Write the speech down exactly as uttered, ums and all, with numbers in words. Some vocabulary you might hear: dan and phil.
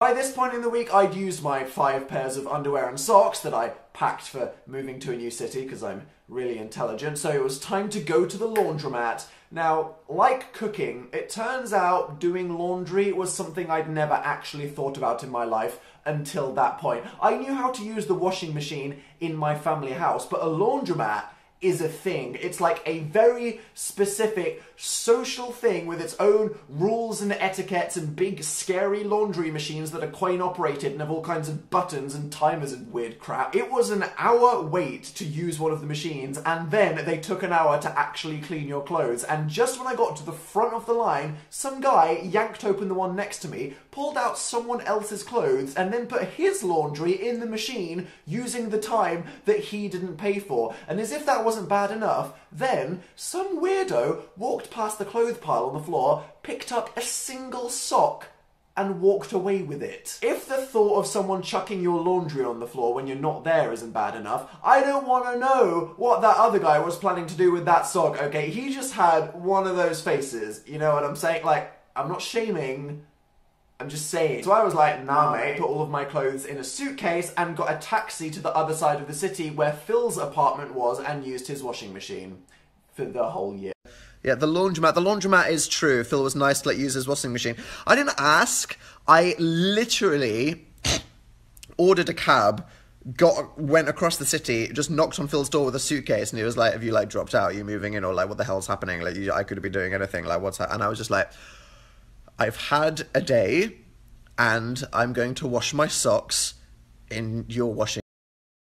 By this point in the week, I'd used my five pairs of underwear and socks that I packed for moving to a new city because I'm really intelligent, so it was time to go to the laundromat. Now, like cooking, it turns out doing laundry was something I'd never actually thought about in my life until that point. I knew how to use the washing machine in my family house, but a laundromat is a thing. It's like a very specific social thing with its own rules and etiquettes and big scary laundry machines that are coin operated and have all kinds of buttons and timers and weird crap. It was an hour wait to use one of the machines, and then they took an hour to actually clean your clothes. And just when I got to the front of the line, some guy yanked open the one next to me, pulled out someone else's clothes, and then put his laundry in the machine using the time that he didn't pay for. And as if that was wasn't bad enough, then some weirdo walked past the clothes pile on the floor, picked up a single sock and walked away with it. If the thought of someone chucking your laundry on the floor when you're not there isn't bad enough, I don't want to know what that other guy was planning to do with that sock, okay? He just had one of those faces, you know what I'm saying? Like, I'm not shaming, I'm just saying. So I was like, nah mate, put all of my clothes in a suitcase and got a taxi to the other side of the city where Phil's apartment was and used his washing machine for the whole year. Yeah, the laundromat. The laundromat is true. Phil was nice to let use his washing machine. I didn't ask. I literally ordered a cab, got went across the city, just knocked on Phil's door with a suitcase, and he was like, have you like dropped out? Are you moving in? Or like, what the hell's happening? Like, you, I could be doing anything. Like, what's that? And I was just like, I've had a day and I'm going to wash my socks in your washing